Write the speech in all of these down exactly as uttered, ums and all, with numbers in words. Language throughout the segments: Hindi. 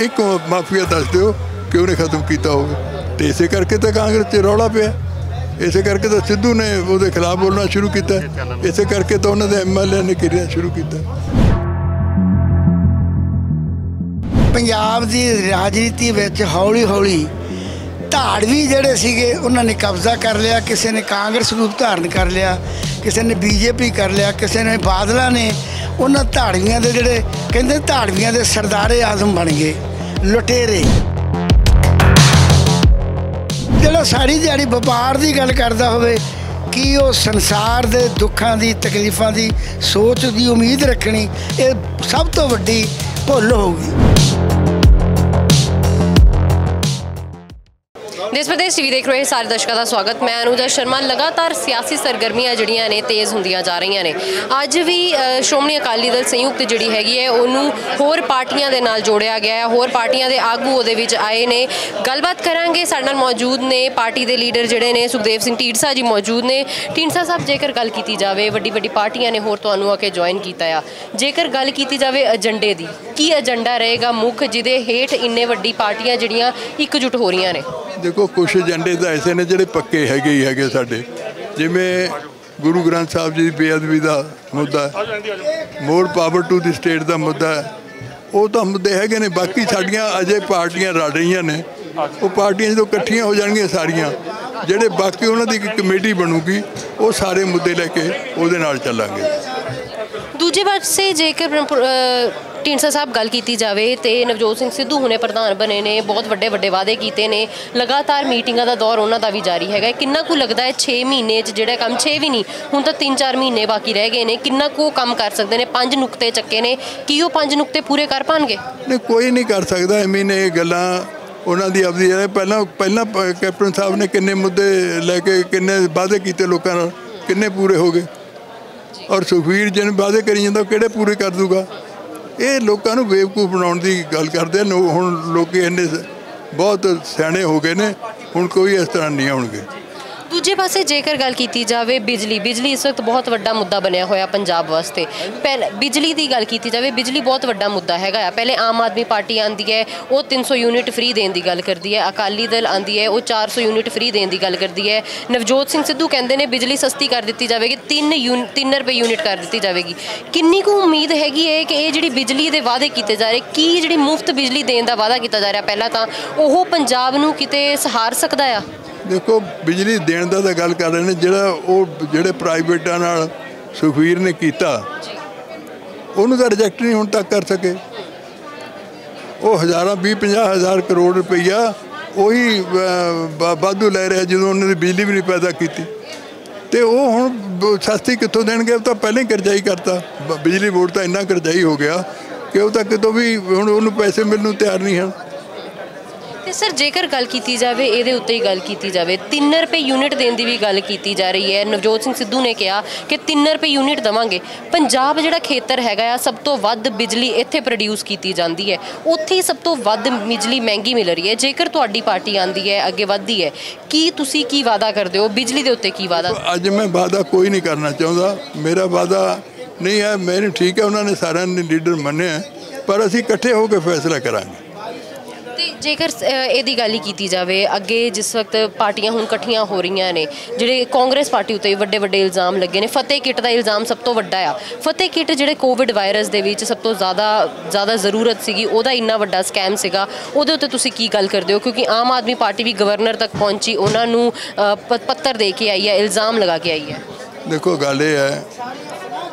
एक माफिया दस दो कि उन्हें खत्म किया होगा। तो इसे करके तो कांग्रेस से रौला पे इसे करके तो सिद्धू ने उसके खिलाफ बोलना शुरू किया, इसे करके तो उन्होंने एम एल ए ने किरना शुरू किया। पंजाब की राजनीति में हौली हौली धाड़वी जोड़े सीगे उन्होंने कब्जा कर लिया, किसी ने कांग्रेस रूप धारण कर लिया, किसी ने बीजेपी कर लिया, किसी ने बादलों ने उन्होंने धाड़वियों के जोड़े कहते धाड़वियों के सरदारे आजम बन गए लुटेरे। जो सारी दिहाड़ी व्यापार की गल करता हो कि वो संसार के दुखों की तकलीफों की सोच की उम्मीद रखनी ये सब तो बड़ी भुल होगी। देश प्रदेश टीवी देख रहे सारे दर्शकों का स्वागत। मैं अनुजा शर्मा। लगातार सियासी सरगर्मियां जड़ियां ने तेज़ होंदियां जा रही ने। अज भी श्रोमणी अकाली दल संयुक्त जी हैगी है उन्होंने होर पार्टियां दे नाल जोड़िया गया है, होर पार्टियां दे आगू उहदे विच आए ने। गलबात करांगे, साडे नाल मौजूद ने पार्टी के लीडर जिहड़े ने सुखदेव सिंह ढींडसा जी मौजूद ने। ढींडसा साहब, जेकर गल की जाए वड्डी वड्डी पार्टियां ने होर तुहानूं आके ज्वाइन किया, जेकर गल की जाए एजेंडे की की एजेंडा रहेगा मुख जिहदे हेठ इन्ने वड्डी पार्टियां जिहड़ियां इकजुट हो रही ने? देखो, कुछ एजेंडे तो ऐसे ने जोड़े पक्के है ही है साढ़े, जिमें गुरु ग्रंथ साहब जी बेअदबी का मुद्दा, more power to the state का मुद्दा है, वो तो मुद्दे है ने। बाकी साड़ियाँ अजे पार्टियां रल रही ने, वो पार्टियां जो इकट्ठियां हो जाएंगी सारियां जोड़े बाकी उन्होंने एक कमेटी बनूगी, वो सारे मुद्दे लैके उहदे नाल चलांगे। दूजे पासे जेकर ढींडसा साहब गल की जाए तो नवजोत सिंह सिद्धू हुणे प्रधान बने ने, बहुत वड्डे वड्डे वादे किए ने, लगातार मीटिंगां दा दौर उन्हां दा भी जारी हैगा। किन्ना कु लगदा है छे महीने जिहड़ा काम, छे भी नहीं हुण तां तीन चार महीने बाकी रह गए ने, किन्ना कु काम कर सकदे ने? पंज नुक्ते चक्के ने, की ओह पंज नुक्ते पूरे कर पाउणगे? नहीं, कोई नहीं कर सकदा। एवें ने गल्लां उन्हां दी अपदी पहलां पहलां कैप्टन साहब ने किन्ने मुद्दे लैके किन्ने वादे कीते लोकां नाल, किन्ने पूरे हो गए? और सुखबीर जिन्ने वादे करी जांदा किहड़े पूरे कर दूगा? ये लोगों बेवकूफ बनाने की गल करते हैं। हुण लोग इन्ने बहुत सियाने हो गए ने, हुण कोई इस तरह नहीं आउणगे। दूजे पासे जेकर गल की जाए बिजली, बिजली इस वक्त बहुत वड्डा मुद्दा बनया होया पंजाब वास्ते। पहले बिजली की गल की जाए, बिजली बहुत वड्डा मुद्दा हैगा। पहले आम आदमी पार्टी आंदी है वो तीन सौ यूनिट फ्री देने की गल करती है, अकाली दल आंदी है वो चार सौ यूनिट फ्री देने की गल करती है, नवजोत सिंह सिद्धू कहते हैं बिजली सस्ती कर दी जाएगी, तीन यून तीन रुपये यूनिट कर दी जाएगी। किन्नी कु उम्मीद हैगी है कि ये जी बिजली के वादे किए जा रहे, कि जी मुफ्त बिजली देने का वादा किया जा रहा पहला, तो वह पंजाब में किते सहार सकता है? देखो, बिजली देने का तो गल कर रहे हैं जोड़ा वो जोड़े प्राइवेटा सुखबीर ने किया, उन्होंने तो रिजेक्ट नहीं हुण तक कर सके। वो हज़ार भी पचास हज़ार करोड़ रुपया वही वाधू लै रहा जो उन्होंने बिजली भी नहीं पैदा की, तो वो हुण सस्ती कितों देंगे? तो पहले ही करजाई करता, बिजली बोर्ड तो इन्ना करजाई हो गया कि वह तो कितों भी हुण उन्होंने पैसे मिलने तैयार नहीं है। तो सर, जेकर गल की जाए ये उत्ते ही गल की जाए, तीन रुपये यूनिट देने की भी गल की जा रही है। नवजोत सिंह सिद्धू ने कहा कि तीन रुपये यूनिट देवांगे। पंजाब जिहड़ा खेतर हैगा सब तो वध बिजली इत्थे प्रोड्यूस की जाती है, उत्थे सब तो वध बिजली महंगी मिल रही है। जेकर तुहाडी पार्टी आंदी है अगे वधदी है, की तुसीं की वादा करदे हो बिजली दे उत्ते? की वादा अज मैं वादा कोई नहीं करना चाहता, मेरा वादा नहीं है। मैंने ठीक है उन्होंने सारे लीडर मन्ने पर असीं इकट्ठे होकर फैसला करांगे। जेकर यदी गल की जाए अगे जिस वक्त पार्टियां हुण कट्ठियां हो रही ने, जिहड़े कांग्रेस पार्टी उत्ते वड्डे वड्डे इल्ज़ाम लगे ने, फतेह किट का इल्ज़ाम सब तो वड्डा आ, फतेह किट जिहड़े कोविड वायरस दे विच सब तो ज़्यादा ज़्यादा जरूरत सीगी, ओहदा इन्ना वड्डा स्कैम सीगा, ओहदे उत्ते तुसीं की गल करदे हो? क्योंकि आम आदमी पार्टी भी गवर्नर तक पहुंची, उन्हां नूं पत्तर दे के आई है, इल्ज़ाम लगा के आई है। देखो, गल इह है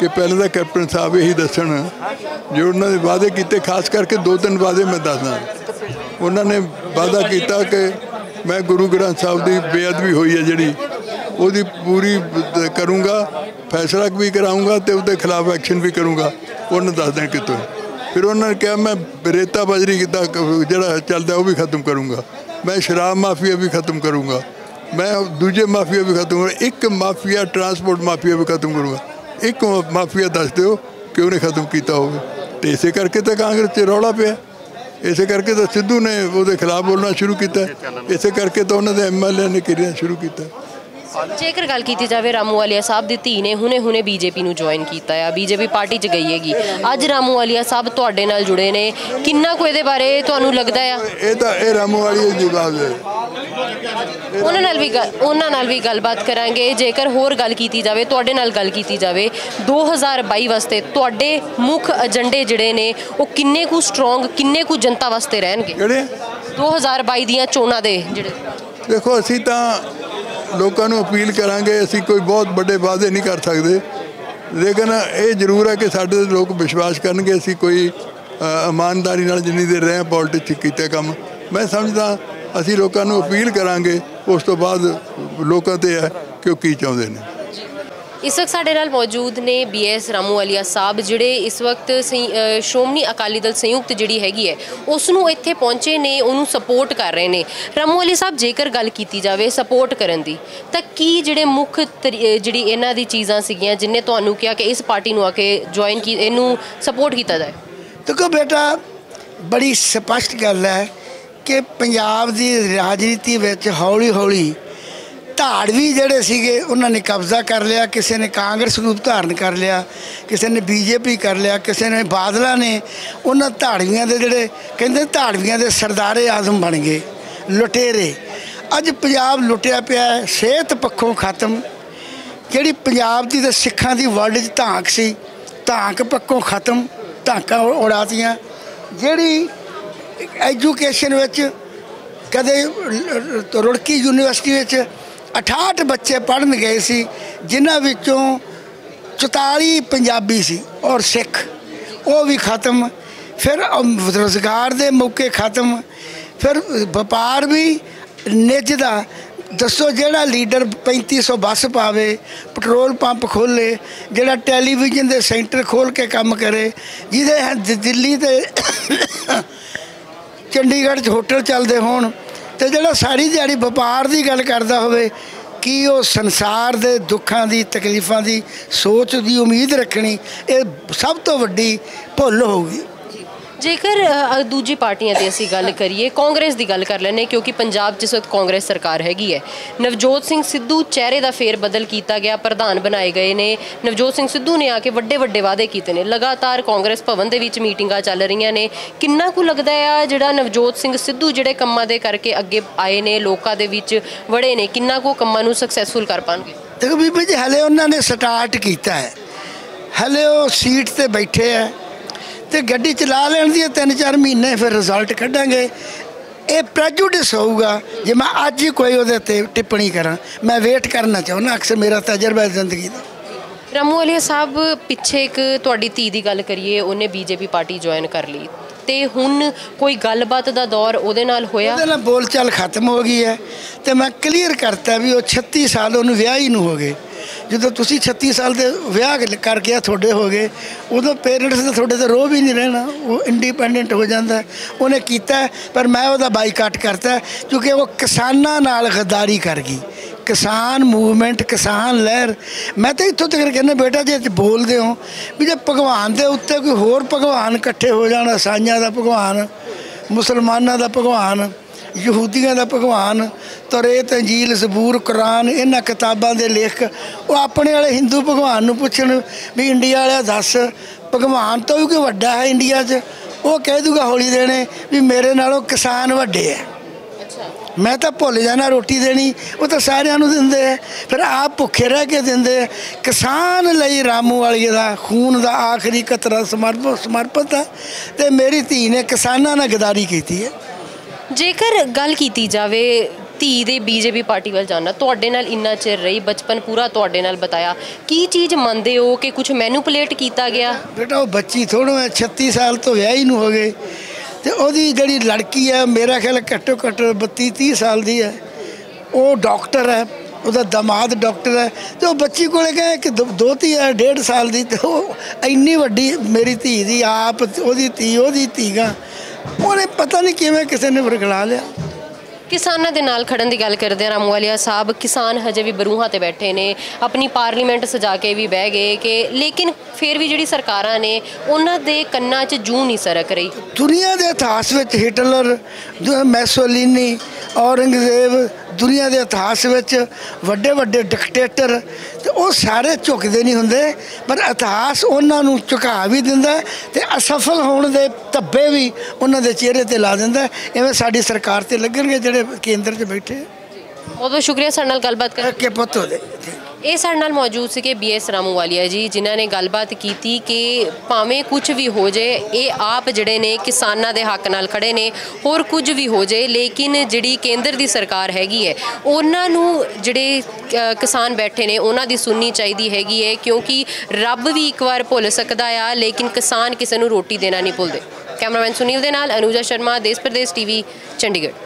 कि पहले तो कैप्टन साहब यही दस्सण जो उन्होंने वादे किए, खास करके दो तीन वादे मैं दस्सदा। उन्होंने वादा किया कि मैं गुरु ग्रंथ साहब की बेअदबी हुई है जी उसकी पूरी करूँगा, फैसला भी कराऊँगा तो उसके खिलाफ एक्शन भी करूँगा, उन्हें दस दिन कितों। फिर उन्होंने कहा मैं रेता बजरी किता जोड़ा चलता वह भी खत्म करूँगा, मैं शराब माफिया भी खत्म करूँगा, मैं दूजे माफिया भी खत्म करूँगा, एक माफिया ट्रांसपोर्ट माफिया भी खत्म करूँगा, एक माफिया दस दो कि उन्हें खत्म किया होगा। तो इसे करके तो कांग्रेस से रौला पे, इसे करके तो सिद्धू ने उसके खिलाफ बोलना शुरू किया, इसे करके तो उन्होंने एम एल ए ने किरना शुरू किया। जेकर गल की जाए रामूवालिया साहब की धी ने हुने हुने बीजेपी में ज्वाइन किया है, बीजेपी पार्टी च गई हैगी, अज रामूवालिया साहब तुहाडे नाल जुड़े ने, कितना कोई दे बारे तुहानू लगदा है? उन्हां नाल भी उन्हां नाल भी गलबात करांगे। जेकर होर गल की जाए तुहाडे नाल गल की जाए दो हज़ार बाई वास्ते तुहाडे मुख एजेंडे जिहड़े ने वो किन्ने कु स्ट्रोंग किन्ने कु जनता वास्ते रहणगे दो हज़ार बाई दियां चोणां दे? देखो असीं तां लोगों को अपील करांगे, असीं कोई बहुत बड़े वादे नहीं कर सकते, लेकिन ये जरूर है कि साडे लोग विश्वास करनगे असीं कोई ईमानदारी नाल जिन्नी देर रहे पॉलिटिक्स कीता काम। मैं समझदा असीं लोगों को अपील करांगे, उस तो बाद लोगों ते है कि वो की चाहुंदे ने। इस वक्त साढ़े नाल मौजूद ने बी.एस. रामूवालिया साहब जिहड़े इस वक्त श्रोमणी अकाली दल संयुक्त जिहड़ी हैगी है उसनूं इत्थे पहुंचे ने, उन्होंने सपोर्ट कर रहे हैं। रामूवालिया साहब जेकर गल की जाए सपोर्ट करन दी तां की जिहड़े मुख जिहड़ी इन्हां दी चीज़ां सीगियां जिन्हें तुहानूं कहा कि इस पार्टी नूं आके ज्वाइन की इनूं सपोर्ट किया जाए? देखो बेटा बड़ी स्पष्ट गल है कि पंजाब की राजनीति विच हौली हौली धाड़वी जिहड़े सीगे उन्होंने कब्जा कर लिया, किसी ने कांग्रेस रूप धारण कर लिया, किसी ने बीजेपी कर लिया, किसी ने बादलों ने, उन्होंने धाड़वियों के जिहड़े कहते धाड़वियों के सरदारे आजम बन गए लुटेरे। अज पंजाब लुटिया पिया, सेहत पक्षों खत्म, जिहड़ी पंजाब की तो सिखा की वर्ल्ड च धांक सी, धांक पक्षों खत्म, धांकां उड़ातियां, जिहड़ी एजुकेशन कदे रुड़की यूनीवर्सिटी अठाहठ बच्चे पढ़न गए सी जिन्हां विचों चौताली पंजाबी सी और सिख, वो भी खत्म, फिर रोजगार के मौके खत्म, फिर व्यापार भी निजदा। दसो जिहड़ा लीडर पैंती सौ बस पावे, पेट्रोल पंप खोले, जिहड़ा टैलीविजन के सेंटर खोल के काम करे, जिहदे दिल्ली ते चंडीगढ़ च होटल चलते होण, तो जो सारी दिहाड़ी व्यापार की गल करता हो कि वह संसार के दुखों की तकलीफों की सोच की उम्मीद रखनी, ये सब तो वड्डी भुल होगी। जेकर दूजी पार्टियां की असी गल करिए, कांग्रेस की गल कर लें क्योंकि पंजाब जिस वक्त कांग्रेस सरकार हैगी है। नवजोत सिंह सिद्धू चेहरे का फेरबदल किया गया, प्रधान बनाए गए ने, नवजोत सिंह सिद्धू ने आके वड्डे वड्डे वादे किए ने, लगातार कांग्रेस भवन के विच मीटिंगां चल रही ने, कितना कु लगता है जिहड़ा नवजोत सिंह सिद्धू जिहड़े कम्मां दे करके अगे आए ने, लोकां दे विच वड़े ने, कितना कु कम्मां नूं सक्सैसफुल कर पाएंगे? देखो बीबी जी हले उन्होंने स्टार्ट किया है, हले वो सीट पर बैठे है तो गड्डी चला लैन दी तीन चार महीने फिर रिजल्ट कढ़ांगे। ये प्रेजुडिस होगा जे मैं अज ही कोई उहदे टिप्पणी करा, मैं वेट करना चाहुंदा, अक्सर मेरा तजर्बा जिंदगी दा। रामूवालिया साहब पिछे एक तुहाडी धी दी गल करिए, उन्हें बीजेपी पार्टी ज्वाइन कर ली तो हुण कोई गलबात दा दौर उहदे नाल होया? उहदे नाल बोलचाल खत्म हो गई है तो मैं क्लीयर करता भी वह छत्तीस साल उन्होंने विआह ही नहीं हो गए, जो तुसी छत्ती साल के विआह करके थोड़े हो गए उदों पेरेंट्स ने थोड़े तो रोह भी नहीं रहना, वो इंडिपेंडेंट हो जाता है। उन्हें किया पर मैं वह बाईकाट करता क्योंकि वो किसानों नाल गद्दारी कर गई, किसान मूवमेंट किसान लहर। मैं तो इतों तक कहना बेटा जे बोलते हो भी जो भगवान के उत्ते कोई होर भगवान कट्ठे हो जाए, ईसाइयां का भगवान, मुसलमानों का भगवान, यहूदियों का भगवान, तौरेत अंजील ज़बूर कुरान इन्ह किताबों के लेखक वो अपने वाले हिंदू भगवान नूं पुछण भी इंडिया वाला दस भगवान तो भी कोई वड्डा है इंडिया च, वो कह दूगा होली देने भी मेरे नालों किसान वड्डे है। मैं तो भुल जाना रोटी देनी, वो तो सारियां नूं दिंदे है, फिर आप भुखे रह के दिंदे है। किसान लई रामूवालिया दा खून दा आखिरी कतरा समर्प समर्पित है तो मेरी धी ने किसानां नाल गद्दारी कीती है। जेकर गल की जाए धी दे बीजेपी पार्टी वाल जाना, तुहाडे नाल इन्ना चिर रही, बचपन पूरा तुहाडे नाल बताया, की चीज़ मनते हो कि कुछ मैनूपुलेट किया गया? बेटा वो बच्ची थोड़ो है, छत्ती साल तो विआह ही नहीं हो गए तो वोदी जड़ी लड़की है मेरा ख्याल घट्टो घट्ट बत्ती तीह साल की है, वो डॉक्टर है, उसका दामाद डॉक्टर है, तो वो बच्ची को गए कि दो धी है डेढ़ साल की, तो इन्नी वड्डी मेरी धी की आप वोदी धी वोदी धीगा उन्हें पता नहीं किवें किसी ने वरगला लिया। किसानों के नाल खड़न की गल करते हैं रामूवालिया साहब, किसान हजे भी बरूहां ते बैठे ने, अपनी पार्लीमेंट सजा के भी बह गए कि लेकिन फिर भी जिहड़ी सरकारां ने उन्हां दे कन्नां च जूं नहीं सरक रही। दुनिया के इतिहास में हिटलर मैसोलिनी औरंगजेब दुनिया के इतिहास में वड्डे वड्डे डिक्टेटर तो वह सारे झुकते नहीं होंगे पर इतिहास उन्होंने झुका भी दिता तो असफल होने के धब्बे भी उन्होंने चेहरे पर ला दिता इवें साडी सरकार ते लगणगे जिहड़े केंद्र च बैठे। बहुत बहुत शुक्रिया साडे नाल गलबात करके पुत्त होदे। ये साडे नाल मौजूद सी के बी एस रामूवालिया जी जिन्हों ने गलबात की कि भावें कुछ भी हो जाए ये आप जड़े ने किसानों के हक नाल खड़े ने होर कुछ भी हो जाए लेकिन जिहड़ी केंद्र की सरकार हैगी है उन्होंने जिहड़े किसान बैठे ने उन्हों की सुननी चाहिए हैगी है क्योंकि रब भी एक बार भुल सकता आ लेकिन किसान किसी को रोटी देना नहीं भुलते। कैमरामैन सुनील दे नाल अनुजा शर्मा, देश परदेश टीवी, चंडीगढ़।